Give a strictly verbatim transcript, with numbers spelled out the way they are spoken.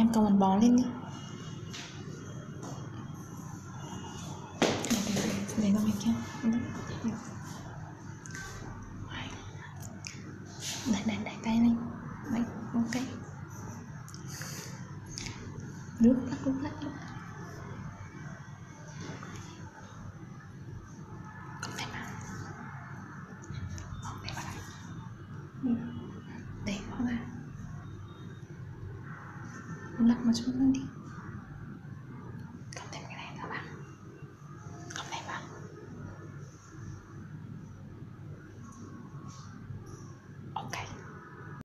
em comment bó lên nhé. Để vào mình kia. Đẩy, đẩy, đẩy tay lên. Đấy, ok. Rút lại, rút lại. Không thể mà. Không, để vào đây. Ừ. Để vào đây. Lật một chút luôn đi.